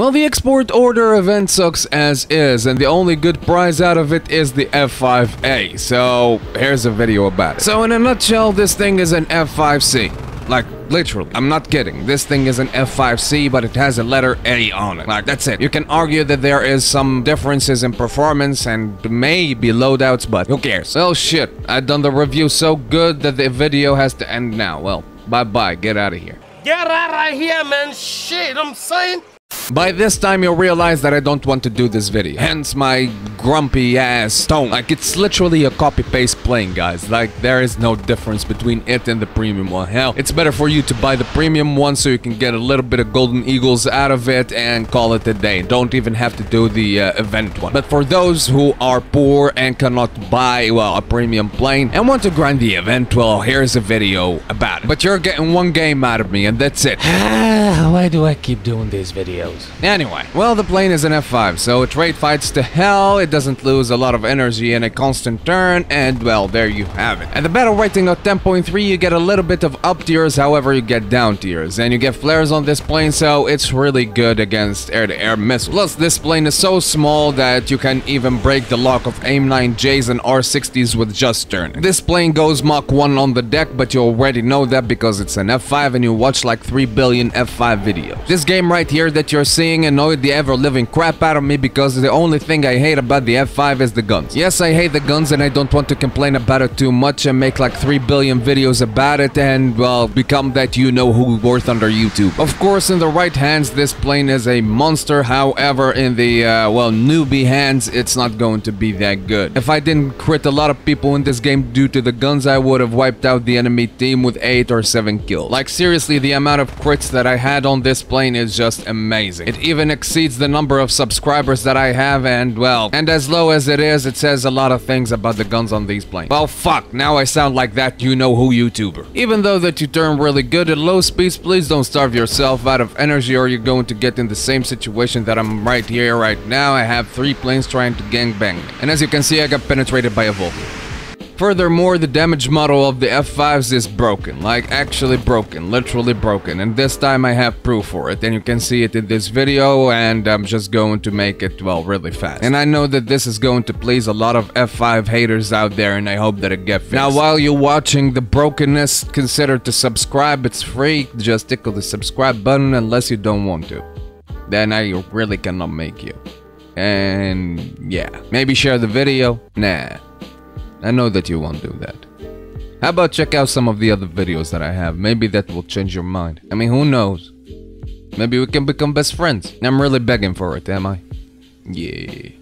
Well, the export order event sucks as is, and the only good prize out of it is the F-5A, so here's a video about it. So in a nutshell, this thing is an F-5C. Like, literally, I'm not kidding. This thing is an F-5C, but it has a letter A on it. Like, that's it. You can argue that there is some differences in performance and maybe loadouts, but who cares? Well, shit, I've done the review so good that the video has to end now. Well, bye-bye, get out of here. Get out of here, man, shit, I'm saying? By this time you'll realize that I don't want to do this video, hence my grumpy ass tone. Like, it's literally a copy-paste plane, guys. Like, there is no difference between it and the premium one. Hell, it's better for you to buy the premium one so you can get a little bit of golden eagles out of it and call it a day. Don't even have to do the event one. But for those who are poor and cannot buy, well, a premium plane and want to grind the event, well, here's a video about it. But you're getting one game out of me, and that's it. Why do I keep doing these videos? Anyway, well, the plane is an F5, so it rate fights to hell, it doesn't lose a lot of energy in a constant turn, and well, there you have it. At the battle rating of 10.3, you get a little bit of up tiers, however you get down tiers, and you get flares on this plane, so it's really good against air-to-air missiles. Plus, this plane is so small that you can even break the lock of AIM-9Js and R60s with just turning. This plane goes Mach 1 on the deck, but you already know that because it's an F5 and you watch like 3 billion F5 videos. This game right here that you're seeing annoyed the ever-living crap out of me because the only thing I hate about the F5 is the guns. Yes, I hate the guns and I don't want to complain about it too much and make like 3 billion videos about it and, well, become that you-know-who war thunder YouTube. Of course, in the right hands, this plane is a monster. However, in the, well, newbie hands, it's not going to be that good. If I didn't crit a lot of people in this game due to the guns, I would have wiped out the enemy team with 8 or 7 kills. Like, seriously, the amount of crits that I had on this plane is just amazing. It even exceeds the number of subscribers that I have, and well, and as low as it is, it says a lot of things about the guns on these planes. Well, fuck, now I sound like that you-know-who YouTuber. Even though that you turn really good at low speeds, please don't starve yourself out of energy or you're going to get in the same situation that I'm right here, right now. I have 3 planes trying to gangbang me. And as you can see, I got penetrated by a Vulcan. Furthermore, the damage model of the F5s is broken, like actually broken, literally broken, and this time I have proof for it, and you can see it in this video, and I'm just going to make it, well, really fast. And I know that this is going to please a lot of F5 haters out there, and I hope that it gets fixed. Now, while you're watching the brokenness, consider to subscribe, it's free, just tickle the subscribe button unless you don't want to. Then I really cannot make you. And yeah, maybe share the video, nah. I know that you won't do that. How about check out some of the other videos that I have? Maybe that will change your mind. I mean, who knows? Maybe we can become best friends. I'm really begging for it, am I? Yeah.